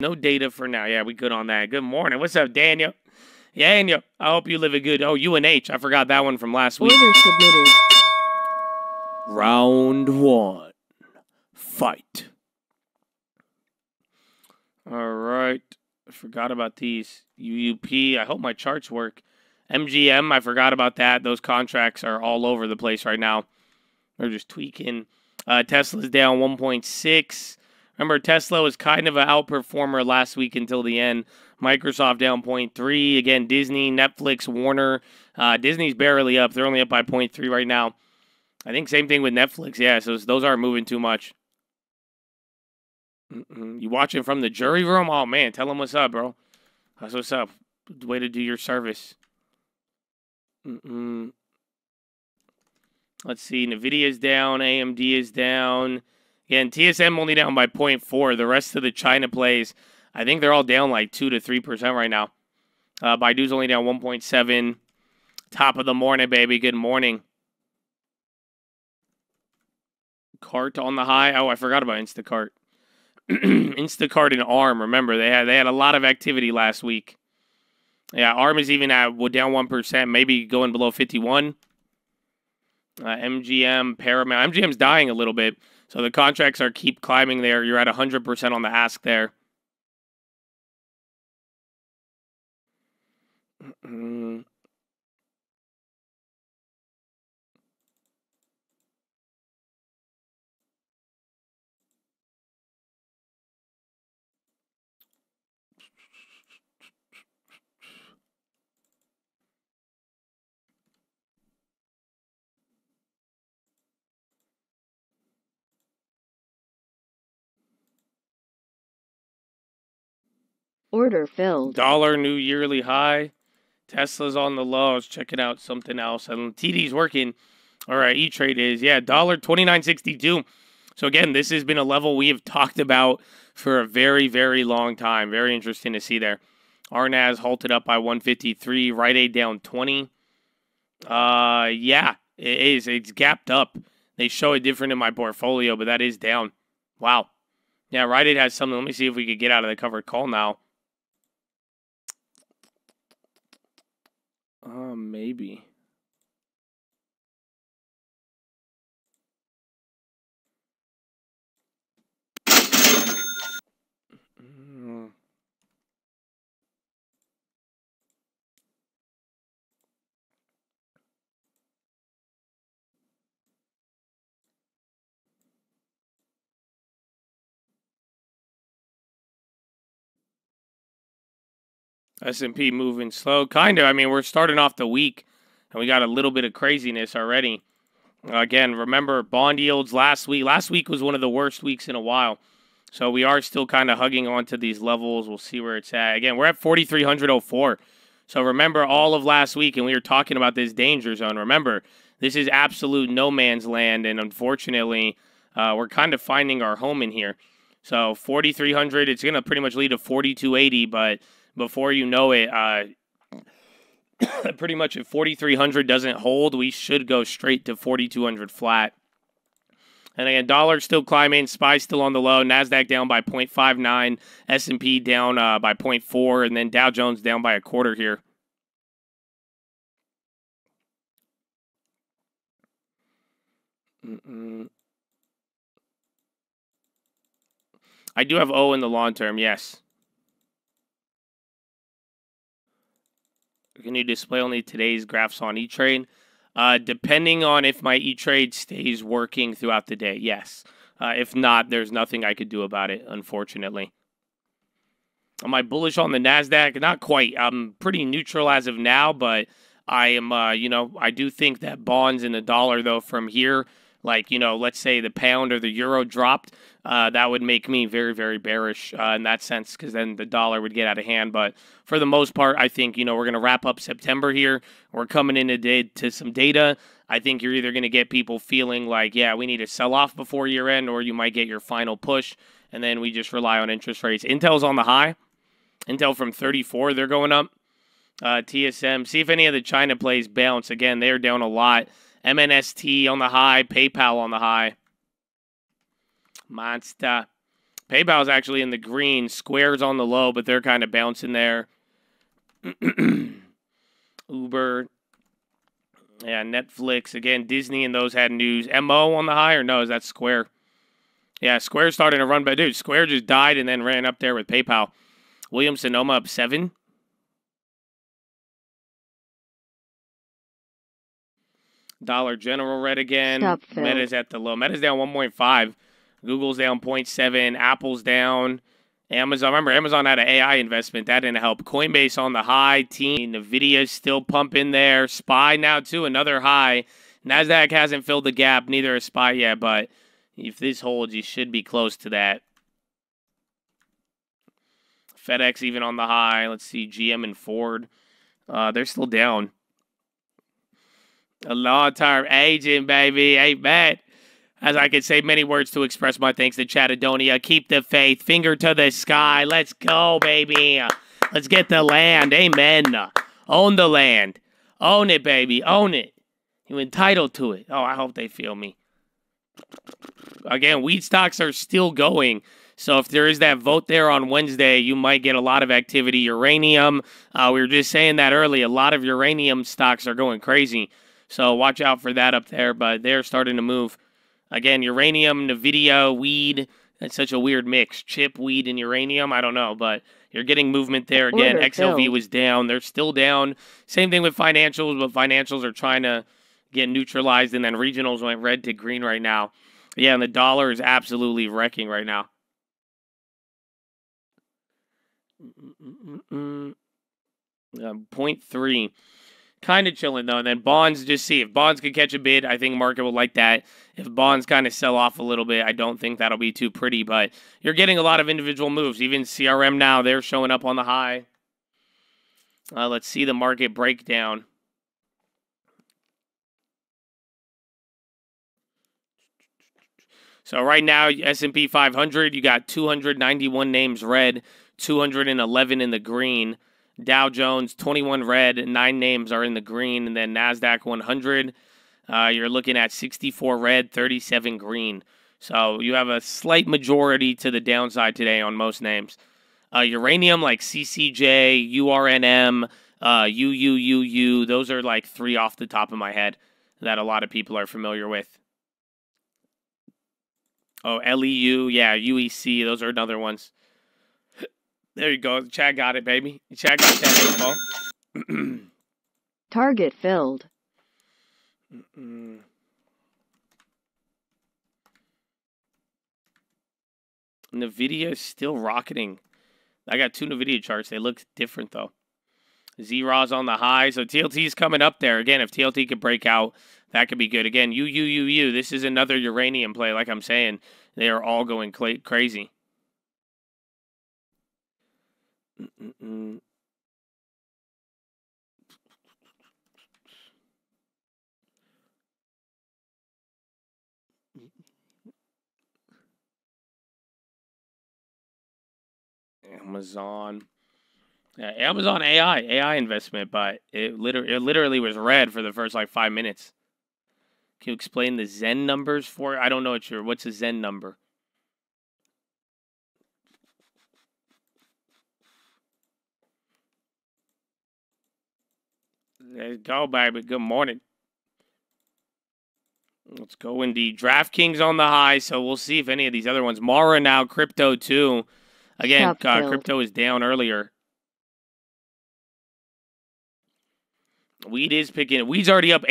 No data for now. Yeah, we good on that. Good morning. What's up, Daniel? Daniel, I hope you live a good... Oh, UNH. I forgot that one from last week. Order submitted. Round one. Fight. All right. I forgot about these. UUP. I hope my charts work. MGM. I forgot about that. Those contracts are all over the place right now. They're just tweaking. Tesla's down 1.6. Remember, Tesla was kind of an outperformer last week until the end. Microsoft down 0.3. Again, Disney, Netflix, Warner. Disney's barely up. They're only up by 0.3 right now. I think same thing with Netflix. Yeah, so those aren't moving too much. You watching from the jury room? Oh, man, tell them what's up, bro. That's what's up. Way to do your service. Let's see. Nvidia's down. AMD is down. Again, TSM only down by 0.4. The rest of the China plays, I think they're all down like 2 to 3% right now. Baidu's only down 1.7. Top of the morning, baby. Good morning. Cart on the high. Oh, I forgot about Instacart. Instacart and Arm. Remember, they had a lot of activity last week. Yeah, Arm is even at down 1%, maybe going below 51. MGM, Paramount. MGM's dying a little bit. So the contracts are keep climbing there. You're at 100% on the ask there. Order filled. Dollar new yearly high. Tesla's on the low. I was checking out something else. And TD's working. All right, E-Trade is. Yeah, dollar 29.62. So again, this has been a level we have talked about for a very, very long time. Very interesting to see there. RNAS halted up by 153. Rite Aid down 20. Yeah, it is. It's gapped up. They show it different in my portfolio, but that is down. Wow. Yeah, Rite Aid has something. Let me see if we could get out of the covered call now. Maybe. S&P moving slow. Kind of. I mean, we're starting off the week, and we got a little bit of craziness already. Again, remember, bond yields last week. Last week was one of the worst weeks in a while. So we are still kind of hugging onto these levels. We'll see where it's at. Again, we're at 4,304. So remember all of last week, and we were talking about this danger zone. Remember, this is absolute no man's land, and unfortunately, we're kind of finding our home in here. So 4,300, it's going to pretty much lead to 4,280, but... before you know it, pretty much if 4,300 doesn't hold, we should go straight to 4,200 flat. And again, dollar still climbing, SPY still on the low, NASDAQ down by 0.59, S&P down by 0.4, and then Dow Jones down by a quarter here. I do have O in the long term, yes. Can you display only today's graphs on E-Trade? Depending on if my E-Trade stays working throughout the day, yes. If not, there's nothing I could do about it, unfortunately. Am I bullish on the NASDAQ? Not quite. I'm pretty neutral as of now, but I am, you know, I do think that bonds and the dollar, though, from here, like, you know, let's say the pound or the euro dropped, that would make me very, very bearish in that sense, because then the dollar would get out of hand. But for the most part, I think, you know, we're going to wrap up September here. We're coming in today to some data. I think you're either going to get people feeling like, yeah, we need to sell off before year end, or you might get your final push, and then we just rely on interest rates. Intel's on the high. Intel from 34, they're going up. TSM, see if any of the China plays bounce. Again, they're down a lot. MNST on the high, PayPal on the high. Monster. PayPal's actually in the green. Square's on the low, but they're kind of bouncing there. Uber. Yeah, Netflix. Again, Disney and those had news. MO on the high, or no, is that Square? Yeah, Square started to run, but dude, Square just died and then ran up there with PayPal. Williams-Sonoma up 7. Dollar General red again. Meta's at the low. Meta's down 1.5. Google's down 0.7. Apple's down. Amazon. Remember, Amazon had an AI investment. That didn't help. Coinbase on the high. Nvidia's still pumping there. SPY now, too. Another high. NASDAQ hasn't filled the gap. Neither is SPY yet, but if this holds, you should be close to that. FedEx even on the high. Let's see. GM and Ford. They're still down. A long-term agent, baby. Ain't bad. As I could say many words to express my thanks to Chattadonia. Keep the faith. Finger to the sky. Let's go, baby. Let's get the land. Amen. Own the land. Own it, baby. Own it. You're entitled to it. Oh, I hope they feel me. Again, wheat stocks are still going. So if there is that vote there on Wednesday, you might get a lot of activity. Uranium. We were just saying that earlier. A lot of uranium stocks are going crazy. So watch out for that up there, but they're starting to move. Again, uranium, Nvidia, weed. That's such a weird mix. Chip, weed, and uranium. I don't know, but you're getting movement there again. XLV was down. They're still down. Same thing with financials, but financials are trying to get neutralized, and then regionals went red to green right now. Yeah, and the dollar is absolutely wrecking right now. .3. Kind of chilling, though. And then bonds, just see. If bonds could catch a bid, I think market will like that. If bonds kind of sell off a little bit, I don't think that'll be too pretty. But you're getting a lot of individual moves. Even CRM now, they're showing up on the high. Let's see the market breakdown. So right now, S&P 500, you got 291 names red, 211 in the green. Dow Jones, 21 red, 9 names are in the green, and then NASDAQ 100, you're looking at 64 red, 37 green. So you have a slight majority to the downside today on most names. Uranium, like CCJ, URNM, UUUU, those are like 3 off the top of my head that a lot of people are familiar with. Oh, LEU, yeah, UEC, those are another ones. There you go. Chad got it, baby. Chad got that info. Target filled. Nvidia is still rocketing. I got 2 Nvidia charts. They look different, though. Z-Raw's on the high. So TLT is coming up there. Again, if TLT could break out, that could be good. Again, UUUU. This is another uranium play, like I'm saying. They are all going crazy. Amazon. Yeah, Amazon AI investment, but it literally was red for the first like 5 minutes. Can you explain the Zen numbers for it? I don't know what what's a Zen number? Let's go, baby. Good morning. Let's go indeed. DraftKings on the high, so we'll see if any of these other ones. Mara now, crypto too. Again, crypto is down earlier. Weed's already up 8%.